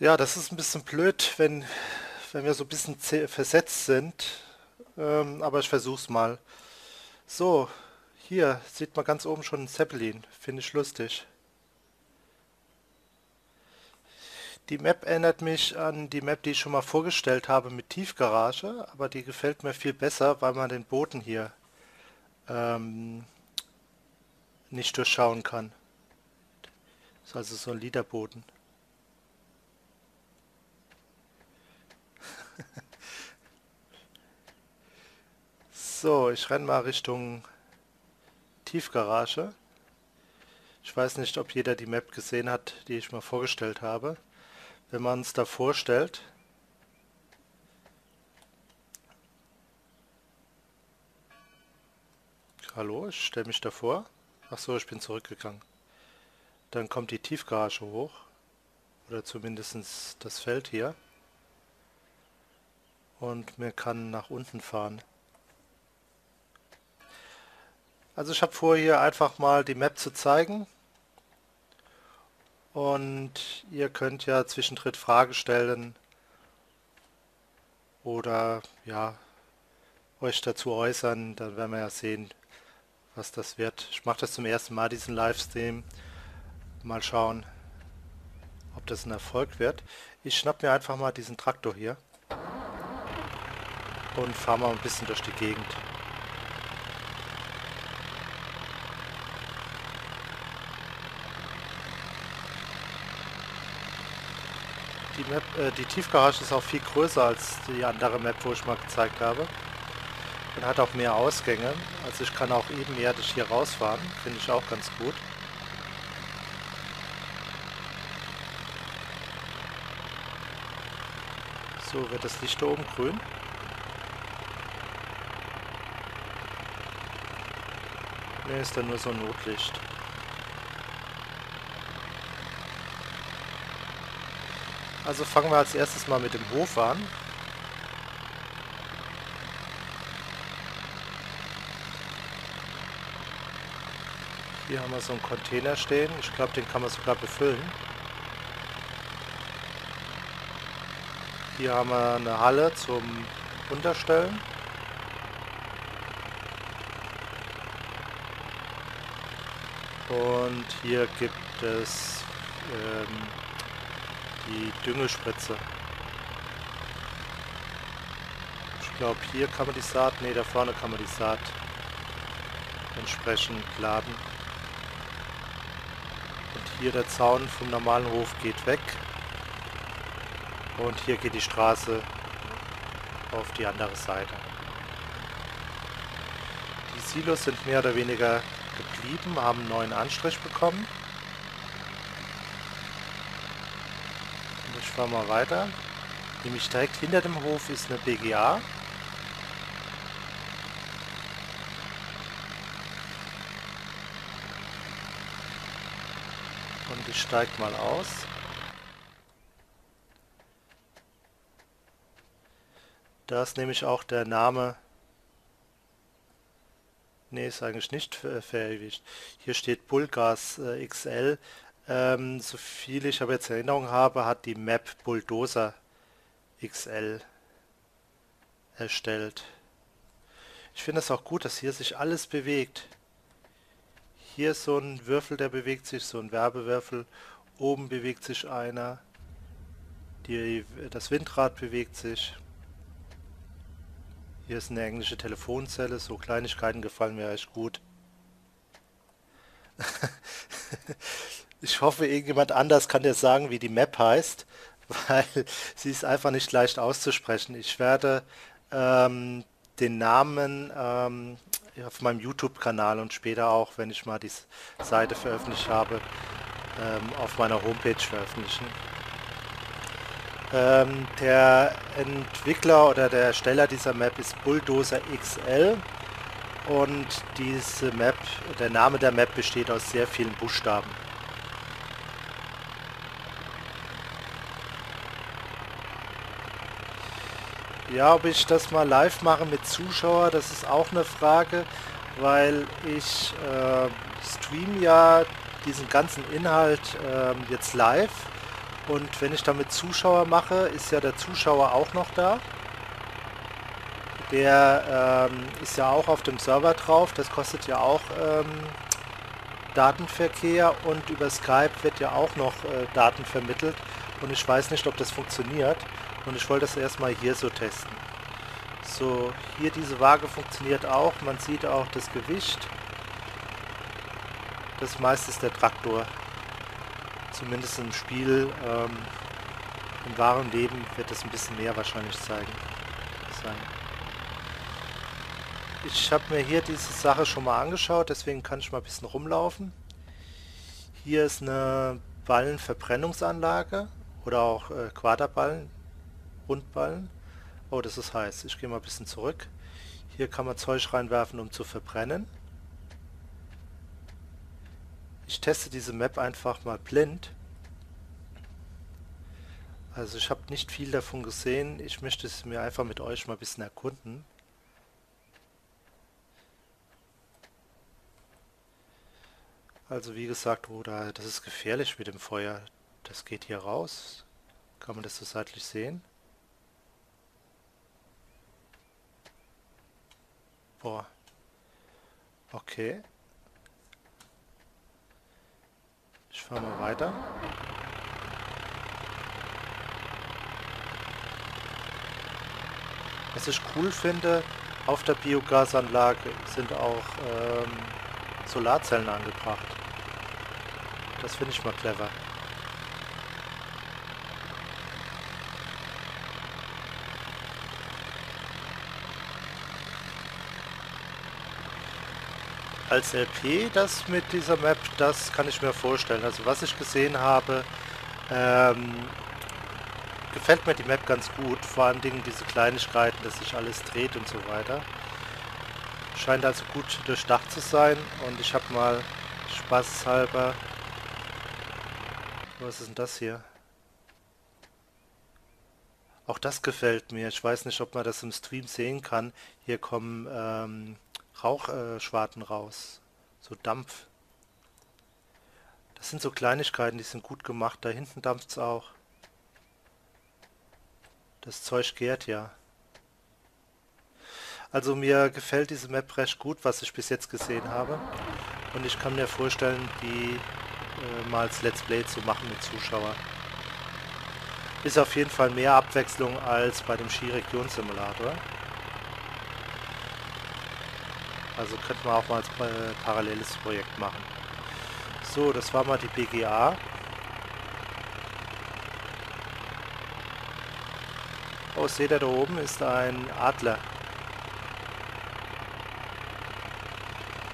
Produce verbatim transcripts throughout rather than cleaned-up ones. Ja, das ist ein bisschen blöd, wenn, wenn wir so ein bisschen versetzt sind, ähm, aber ich versuch's mal. So, hier sieht man ganz oben schon einen Zeppelin, finde ich lustig. Die Map erinnert mich an die Map, die ich schon mal vorgestellt habe mit Tiefgarage, aber die gefällt mir viel besser, weil man den Boden hier ähm, nicht durchschauen kann. Das ist also so ein Liederboden. So, ich renne mal Richtung Tiefgarage. Ich weiß nicht, ob jeder die Map gesehen hat, die ich mal vorgestellt habe. Wenn man es da vorstellt, hallo, ich stelle mich davor. Ach so, ich bin zurückgegangen. Dann kommt die Tiefgarage hoch oder zumindest das Feld hier und man kann nach unten fahren. Also ich habe vor, hier einfach mal die Map zu zeigen. Und ihr könnt ja zwischendrin Fragen stellen oder ja euch dazu äußern, dann werden wir ja sehen, was das wird. Ich mache das zum ersten Mal, diesen Livestream. Mal schauen, ob das ein Erfolg wird. Ich schnapp mir einfach mal diesen Traktor hier und fahre mal ein bisschen durch die Gegend. Die, Map, äh, die Tiefgarage ist auch viel größer als die andere Map, wo ich mal gezeigt habe. Und hat auch mehr Ausgänge. Also ich kann auch ebenerdig hier rausfahren. Finde ich auch ganz gut. So, wird das Licht da oben grün. Ne, ist da nur so ein Notlicht. Also fangen wir als erstes mal mit dem Hof an. Hier haben wir so einen Container stehen. Ich glaube, den kann man sogar befüllen. Hier haben wir eine Halle zum Unterstellen. Und hier gibt es ähm, die Düngespritze. Ich glaube, hier kann man die Saat, nee, da vorne kann man die Saat entsprechend laden. Und hier der Zaun vom normalen Hof geht weg. Und hier geht die Straße auf die andere Seite. Die Silos sind mehr oder weniger geblieben, haben einen neuen Anstrich bekommen. Fahren wir weiter. Nämlich direkt hinter dem Hof ist eine B G A. Und ich steige mal aus. Da ist nämlich auch der Name. Ne, ist eigentlich nicht verewigt. Hier steht Bulldozer X L. Ähm, so viel ich aber jetzt Erinnerung habe, hat die Map Bulldozer X L erstellt. Ich finde es auch gut, dass hier sich alles bewegt. Hier ist so ein Würfel, der bewegt sich, so ein Werbewürfel. Oben bewegt sich einer. Die, das Windrad bewegt sich. Hier ist eine englische Telefonzelle. So Kleinigkeiten gefallen mir echt gut. Ich hoffe, irgendjemand anders kann dir sagen, wie die Map heißt, weil sie ist einfach nicht leicht auszusprechen. Ich werde ähm, den Namen ähm, auf meinem YouTube-Kanal und später auch, wenn ich mal die Seite veröffentlicht habe, ähm, auf meiner Homepage veröffentlichen. Ähm, der Entwickler oder der Ersteller dieser Map ist Bulldozer X L und diese Map, der Name der Map besteht aus sehr vielen Buchstaben. Ja, ob ich das mal live mache mit Zuschauer, das ist auch eine Frage, weil ich äh, streame ja diesen ganzen Inhalt äh, jetzt live Und wenn ich damit Zuschauer mache, ist ja der Zuschauer auch noch da. Der ähm, ist ja auch auf dem Server drauf. Das kostet ja auch ähm, Datenverkehr, und über Skype wird ja auch noch äh, Daten vermittelt. Und ich weiß nicht, ob das funktioniert. Und ich wollte das erstmal hier so testen. So, hier diese Waage funktioniert auch. Man sieht auch das Gewicht. Das meiste ist der Traktor. Zumindest im Spiel. Ähm, im wahren Leben wird das ein bisschen mehr wahrscheinlich zeigen. sein. Ich habe mir hier diese Sache schon mal angeschaut, deswegen kann ich mal ein bisschen rumlaufen. Hier ist eine Ballenverbrennungsanlage oder auch äh, Quaderballen, Rundballen. Oh, das ist heiß. Ich gehe mal ein bisschen zurück. Hier kann man Zeug reinwerfen, um zu verbrennen. Ich teste diese Map einfach mal blind. Also ich habe nicht viel davon gesehen. Ich möchte es mir einfach mit euch mal ein bisschen erkunden. Also wie gesagt, Bruder, das ist gefährlich mit dem Feuer. Das geht hier raus. Kann man das so seitlich sehen? Boah. Okay. Ich fahre mal weiter. Was ich cool finde, auf der Biogasanlage sind auch ähm, Solarzellen angebracht. Das finde ich mal clever. Als L P das mit dieser Map, das kann ich mir vorstellen. Also was ich gesehen habe, ähm, gefällt mir die Map ganz gut. Vor allen Dingen diese Kleinigkeiten, dass sich alles dreht und so weiter. Scheint also gut durchdacht zu sein, und ich habe mal spaßhalber... Was ist denn das hier? Auch das gefällt mir. Ich weiß nicht, ob man das im Stream sehen kann. Hier kommen ähm, Rauchschwaden äh, raus. So Dampf. Das sind so Kleinigkeiten, die sind gut gemacht. Da hinten dampft es auch. Das Zeug gärt ja. Also mir gefällt diese Map recht gut, was ich bis jetzt gesehen habe. Und ich kann mir vorstellen, die äh, mal als Let's Play zu machen mit Zuschauern. Ist auf jeden Fall mehr Abwechslung als bei dem Skiregion-Simulator. Also könnte man auch mal als äh, paralleles Projekt machen. So, das war mal die B G A. Oh, seht ihr, da oben ist ein Adler.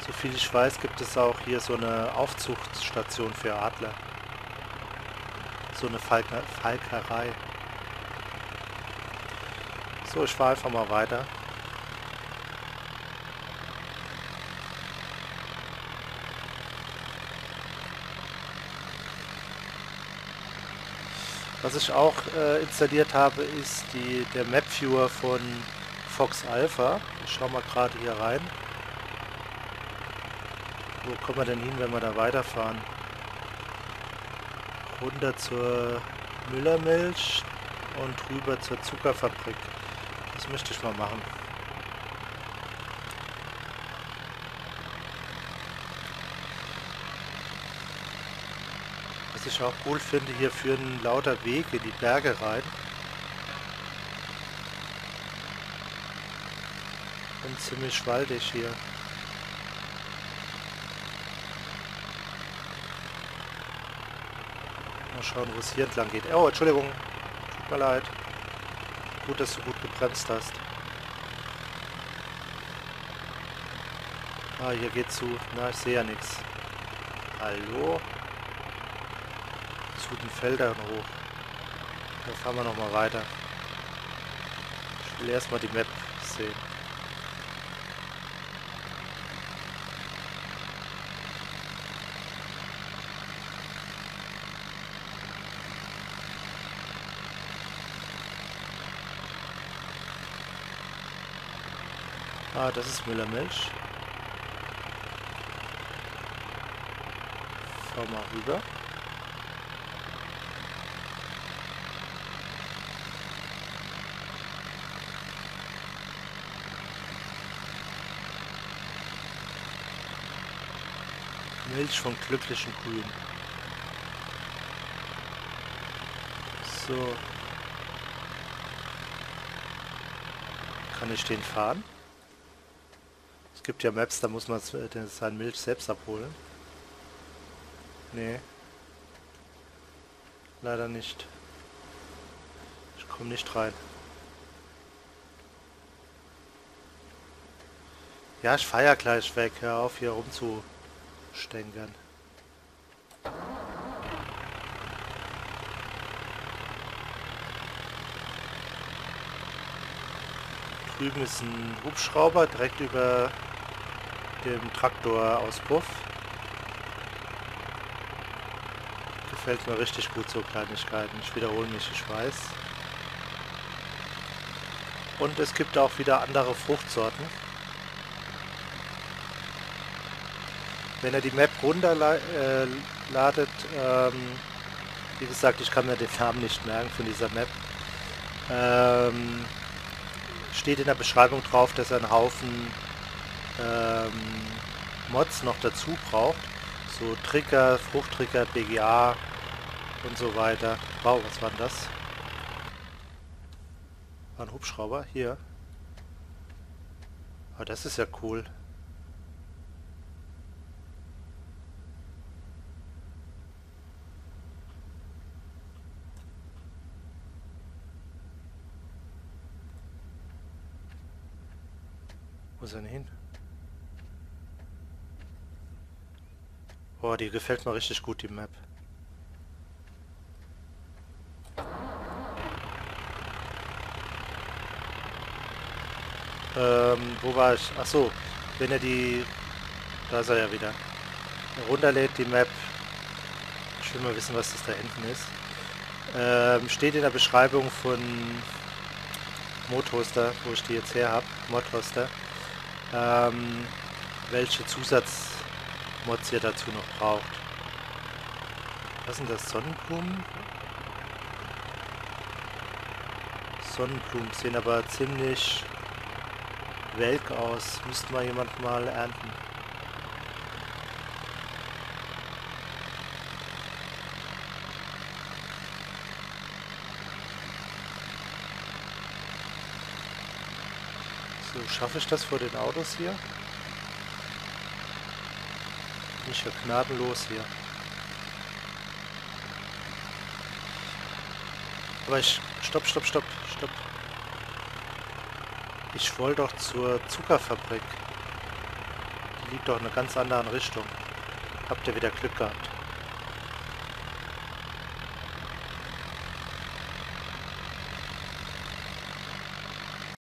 Soviel ich weiß, gibt es auch hier so eine Aufzuchtstation für Adler. So eine Falkner Falkerei. So, ich fahre einfach mal weiter. Was ich auch äh, installiert habe, ist die, der Map Viewer von Fox Alpha. Ich schaue mal gerade hier rein. Wo kommen wir denn hin, wenn wir da weiterfahren? Runter zur Müllermilch und rüber zur Zuckerfabrik. Das möchte ich mal machen. Was ich auch cool finde, hier führen lauter Wege in die Berge rein. Und ziemlich waldig hier. Mal schauen, wo es hier entlang geht. Oh, Entschuldigung. Tut mir leid. Gut, dass du gut gebremst hast. Ah, hier geht's zu. Na, ich sehe ja nichts. Hallo? Zu den Feldern hoch. Da fahren wir nochmal weiter. Ich will erstmal die Map sehen. Ah, das ist Müllermilch. Fahr mal rüber. Milch von glücklichen Kühen. So. Kann ich den fahren? Es gibt ja Maps, da muss man seine Milch selbst abholen. Nee. Leider nicht. Ich komme nicht rein. Ja, ich fahre ja gleich weg. Hör auf, hier rumzustänkern. Drüben ist ein Hubschrauber direkt über dem Traktorauspuff. Gefällt mir richtig gut, so Kleinigkeiten. Ich wiederhole mich, ich weiß. Und es gibt auch wieder andere Fruchtsorten. Wenn ihr die Map runterladet, ähm, wie gesagt, ich kann mir den Namen nicht merken von dieser Map, ähm, steht in der Beschreibung drauf, dass er einen Haufen ähm, Mods noch dazu braucht. So Trigger, Fruchttrigger, B G A und so weiter. Wow, was war denn das? War ein Hubschrauber? Hier. Ah, das ist ja cool. Wo ist er denn hin? Boah, die gefällt mir richtig gut, die Map. Ähm, wo war ich? Achso, wenn ihr die... Da ist er ja wieder. Runterlädt die Map. Ich will mal wissen, was das da hinten ist. Ähm, steht in der Beschreibung von Modhoster, wo ich die jetzt her habe. Modhoster. Ähm, welche Zusatzmods ihr dazu noch braucht. Was sind das? Sonnenblumen? Sonnenblumen sehen aber ziemlich welk aus. Müsste mal jemand mal ernten. Schaffe ich das vor den Autos hier? Bin ich ja gnadenlos hier. Aber ich... Stopp, stopp, stopp, stopp. Ich wollte doch zur Zuckerfabrik. Die liegt doch in einer ganz anderen Richtung. Habt ihr wieder Glück gehabt.